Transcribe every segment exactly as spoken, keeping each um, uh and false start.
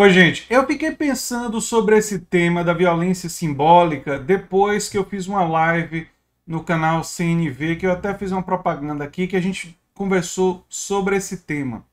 Oi, gente. Eu fiquei pensando sobre esse tema da violência simbólica depois que eu fiz uma live no canal C N V, que eu até fiz uma propaganda aqui, que a gente conversou sobre esse tema.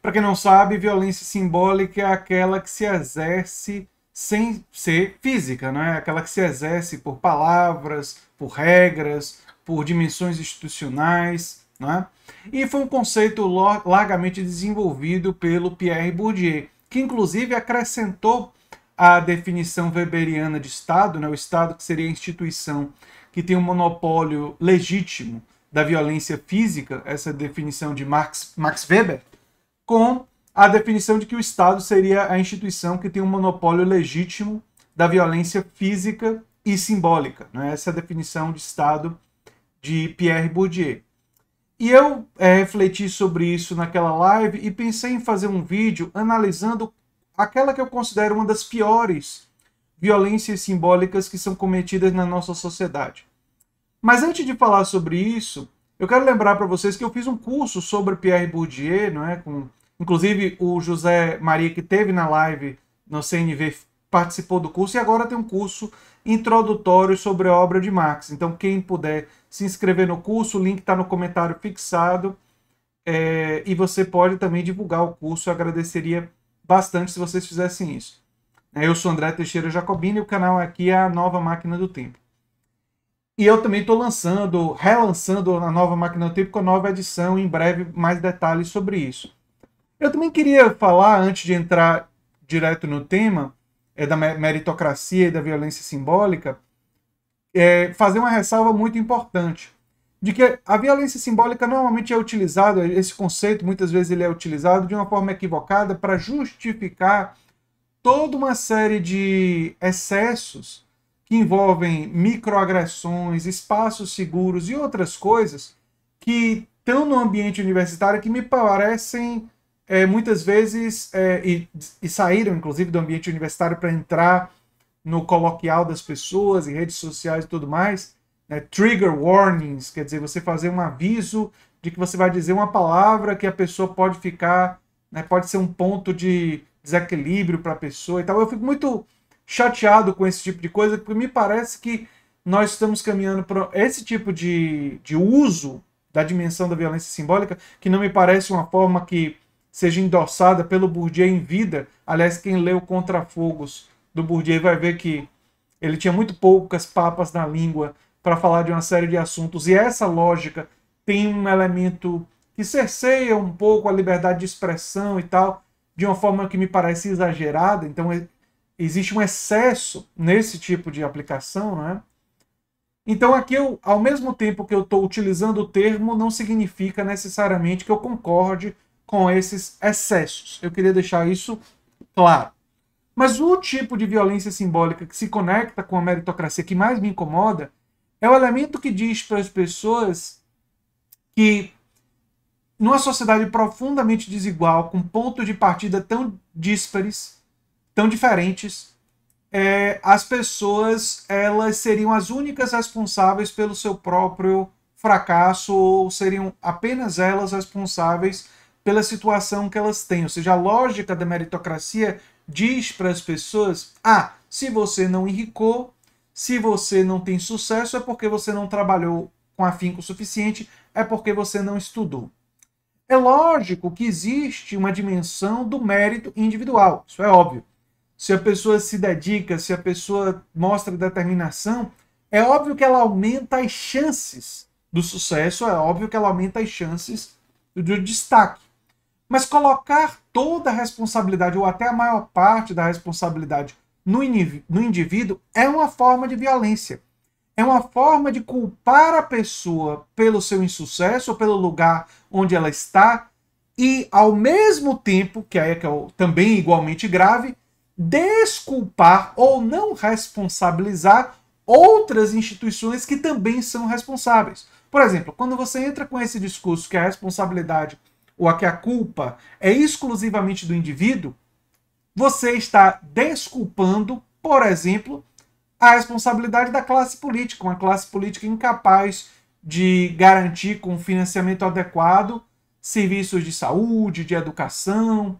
Para quem não sabe, violência simbólica é aquela que se exerce sem ser física, né? Aquela que se exerce por palavras, por regras, por dimensões institucionais, né? E foi um conceito largamente desenvolvido pelo Pierre Bourdieu, que inclusive acrescentou à definição weberiana de Estado, né? O Estado que seria a instituição que tem um monopólio legítimo da violência física, essa definição de Marx, Max Weber, com a definição de que o Estado seria a instituição que tem um monopólio legítimo da violência física e simbólica, né? Essa é a definição de Estado de Pierre Bourdieu. E eu é, refleti sobre isso naquela live e pensei em fazer um vídeo analisando aquela que eu considero uma das piores violências simbólicas que são cometidas na nossa sociedade. Mas antes de falar sobre isso, eu quero lembrar para vocês que eu fiz um curso sobre Pierre Bourdieu, não é? Com, inclusive o José Maria, que esteve na live no C N V, participou do curso, e agora tem um curso introdutório sobre a obra de Marx. Então, quem puder se inscrever no curso, o link está no comentário fixado, é, e você pode também divulgar o curso. Eu agradeceria bastante se vocês fizessem isso. Eu sou André Teixeira Jacobini e o canal aqui é a Nova Máquina do Tempo. E eu também estou lançando, relançando a Nova Máquina do Tempo com a nova edição, em breve mais detalhes sobre isso. Eu também queria falar, antes de entrar direto no tema, é da meritocracia e da violência simbólica, é fazer uma ressalva muito importante, de que a violência simbólica normalmente é utilizada, esse conceito muitas vezes ele é utilizado de uma forma equivocada para justificar toda uma série de excessos que envolvem microagressões, espaços seguros e outras coisas que estão no ambiente universitário que me parecem É, muitas vezes, é, e, e saíram inclusive do ambiente universitário para entrar no coloquial das pessoas, em redes sociais e tudo mais, né? Trigger warnings, quer dizer, você fazer um aviso de que você vai dizer uma palavra que a pessoa pode ficar, né? Pode ser um ponto de desequilíbrio para a pessoa e tal. Eu fico muito chateado com esse tipo de coisa, porque me parece que nós estamos caminhando para esse tipo de, de uso da dimensão da violência simbólica, que não me parece uma forma que seja endossada pelo Bourdieu em vida. Aliás, quem leu Contrafogos do Bourdieu vai ver que ele tinha muito poucas papas na língua para falar de uma série de assuntos, e essa lógica tem um elemento que cerceia um pouco a liberdade de expressão e tal, de uma forma que me parece exagerada. Então existe um excesso nesse tipo de aplicação, né? Então aqui, eu, ao mesmo tempo que eu estou utilizando o termo, não significa necessariamente que eu concorde com esses excessos. Eu queria deixar isso claro. Mas o tipo de violência simbólica que se conecta com a meritocracia que mais me incomoda é o elemento que diz para as pessoas que, numa sociedade profundamente desigual, com pontos de partida tão díspares, tão diferentes, é, as pessoas elas seriam as únicas responsáveis pelo seu próprio fracasso, ou seriam apenas elas responsáveis pela situação que elas têm. Ou seja, a lógica da meritocracia diz para as pessoas: ah, se você não enricou, se você não tem sucesso, é porque você não trabalhou com afinco o suficiente, é porque você não estudou. É lógico que existe uma dimensão do mérito individual, isso é óbvio. Se a pessoa se dedica, se a pessoa mostra determinação, é óbvio que ela aumenta as chances do sucesso, é óbvio que ela aumenta as chances do destaque. Mas colocar toda a responsabilidade, ou até a maior parte da responsabilidade, no indivíduo é uma forma de violência. É uma forma de culpar a pessoa pelo seu insucesso, ou pelo lugar onde ela está, e ao mesmo tempo, que é também igualmente grave, desculpar ou não responsabilizar outras instituições que também são responsáveis. Por exemplo, quando você entra com esse discurso que a responsabilidade ou a que a culpa é exclusivamente do indivíduo, você está desculpando, por exemplo, a responsabilidade da classe política, uma classe política incapaz de garantir com financiamento adequado serviços de saúde, de educação,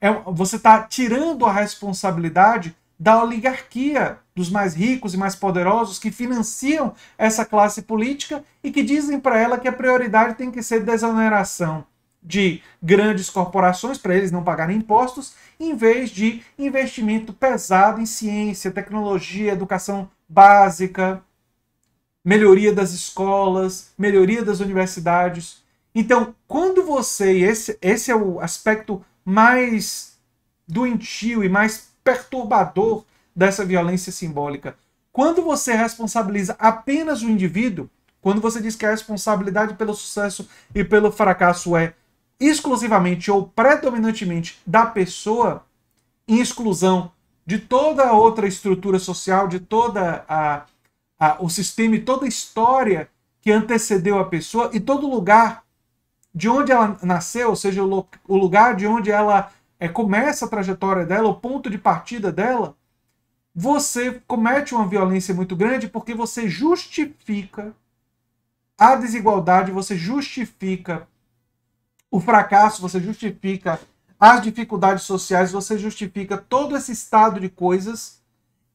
é, você está tirando a responsabilidade da oligarquia, dos mais ricos e mais poderosos que financiam essa classe política e que dizem para ela que a prioridade tem que ser desoneração de grandes corporações, para eles não pagarem impostos, em vez de investimento pesado em ciência, tecnologia, educação básica, melhoria das escolas, melhoria das universidades. Então, quando você, e esse, esse é o aspecto mais doentio e mais perturbador dessa violência simbólica, quando você responsabiliza apenas o indivíduo, quando você diz que a responsabilidade pelo sucesso e pelo fracasso é exclusivamente ou predominantemente da pessoa, em exclusão de toda a outra estrutura social, de toda a, a, o sistema e toda a história que antecedeu a pessoa e todo lugar de onde ela nasceu, ou seja, o, o lugar de onde ela é, começa a trajetória dela, o ponto de partida dela, você comete uma violência muito grande porque você justifica a desigualdade, você justifica o fracasso, você justifica as dificuldades sociais, você justifica todo esse estado de coisas,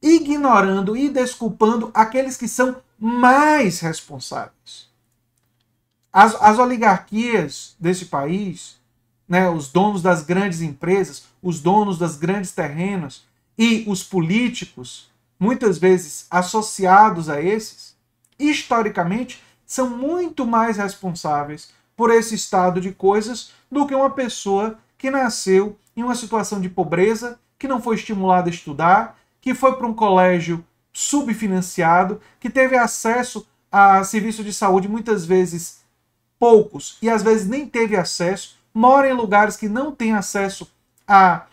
ignorando e desculpando aqueles que são mais responsáveis. As, as oligarquias desse país, né, os donos das grandes empresas, os donos das grandes terrenos e os políticos, muitas vezes associados a esses, historicamente, são muito mais responsáveis por esse estado de coisas do que uma pessoa que nasceu em uma situação de pobreza, que não foi estimulada a estudar, que foi para um colégio subfinanciado, que teve acesso a serviços de saúde muitas vezes poucos e às vezes nem teve acesso, mora em lugares que não tem acesso a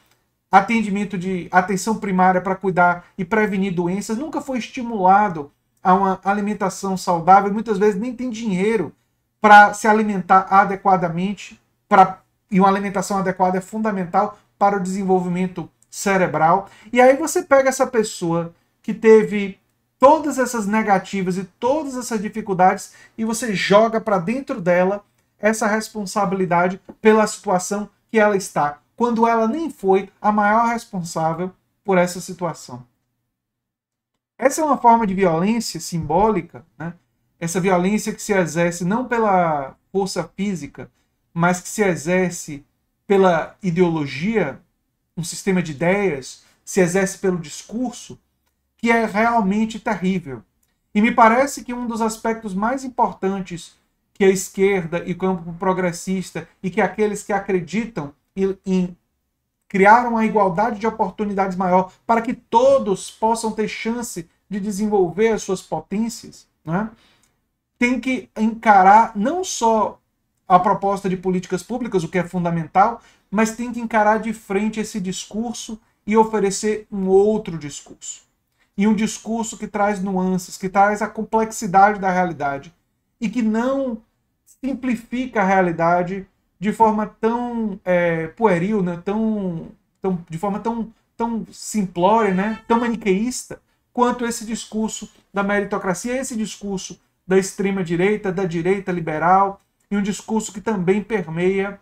atendimento de atenção primária para cuidar e prevenir doenças, nunca foi estimulado a uma alimentação saudável, muitas vezes nem tem dinheiro para se alimentar adequadamente, pra, e uma alimentação adequada é fundamental para o desenvolvimento cerebral. E aí você pega essa pessoa que teve todas essas negativas e todas essas dificuldades e você joga para dentro dela essa responsabilidade pela situação que ela está, quando ela nem foi a maior responsável por essa situação. Essa é uma forma de violência simbólica, né? Essa violência que se exerce não pela força física, mas que se exerce pela ideologia, um sistema de ideias, se exerce pelo discurso, que é realmente terrível. E me parece que um dos aspectos mais importantes que a esquerda e o campo progressista, e que aqueles que acreditam em criar uma igualdade de oportunidades maior para que todos possam ter chance de desenvolver as suas potências, né? Tem que encarar não só a proposta de políticas públicas, o que é fundamental, mas tem que encarar de frente esse discurso e oferecer um outro discurso. E um discurso que traz nuances, que traz a complexidade da realidade e que não simplifica a realidade de forma tão é, pueril, né? tão, tão, de forma tão, tão simplória, né? Tão maniqueísta, quanto esse discurso da meritocracia, esse discurso da extrema-direita, da direita liberal, e um discurso que também permeia,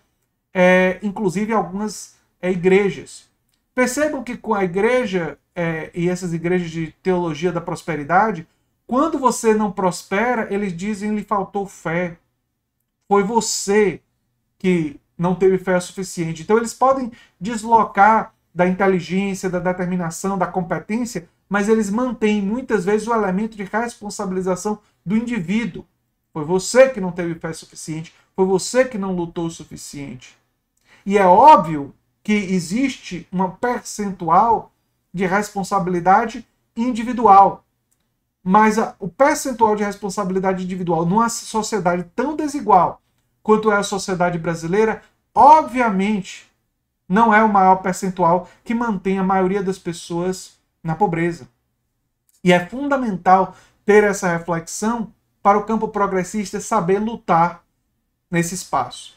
é, inclusive, algumas é, igrejas. Percebam que com a igreja, é, e essas igrejas de teologia da prosperidade, quando você não prospera, eles dizem lhe faltou fé. Foi você que não teve fé o suficiente. Então eles podem deslocar da inteligência, da determinação, da competência, mas eles mantêm muitas vezes o elemento de responsabilização do indivíduo. Foi você que não teve fé suficiente, foi você que não lutou o suficiente. E é óbvio que existe uma percentual de responsabilidade individual, mas a, o percentual de responsabilidade individual numa sociedade tão desigual quanto é a sociedade brasileira, obviamente não é o maior percentual que mantém a maioria das pessoas na pobreza. E é fundamental ter essa reflexão para o campo progressista saber lutar nesse espaço.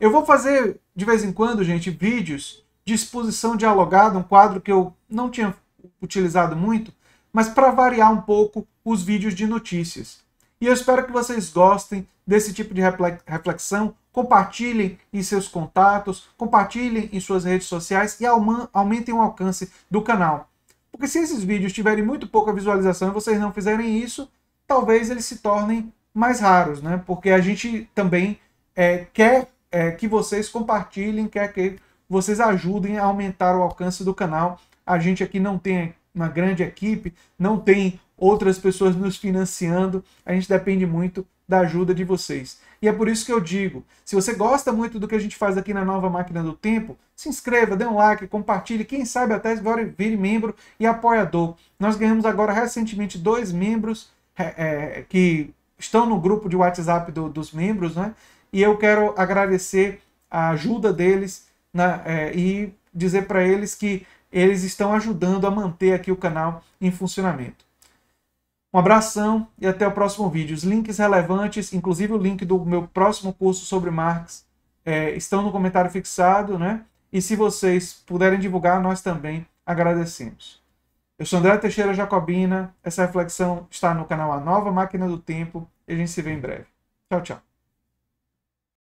Eu vou fazer, de vez em quando, gente, vídeos de exposição dialogada, um quadro que eu não tinha utilizado muito, mas para variar um pouco os vídeos de notícias. E eu espero que vocês gostem desse tipo de reflexão, compartilhem em seus contatos, compartilhem em suas redes sociais e aumentem o alcance do canal. Porque se esses vídeos tiverem muito pouca visualização e vocês não fizerem isso, talvez eles se tornem mais raros, né? Porque a gente também é, quer é, que vocês compartilhem, quer que vocês ajudem a aumentar o alcance do canal. A gente aqui não tem uma grande equipe, não tem outras pessoas nos financiando, a gente depende muito da ajuda de vocês. E é por isso que eu digo, se você gosta muito do que a gente faz aqui na Nova Máquina do Tempo, se inscreva, dê um like, compartilhe, quem sabe até vire membro e apoiador. Nós ganhamos agora recentemente dois membros é, é, que estão no grupo de WhatsApp do, dos membros, né? E eu quero agradecer a ajuda deles na, é, e dizer para eles que eles estão ajudando a manter aqui o canal em funcionamento. Um abração e até o próximo vídeo. Os links relevantes, inclusive o link do meu próximo curso sobre Marx, é, estão no comentário fixado, né? E se vocês puderem divulgar, nós também agradecemos. Eu sou André Teixeira Jacobini, essa reflexão está no canal A Nova Máquina do Tempo e a gente se vê em breve. Tchau, tchau.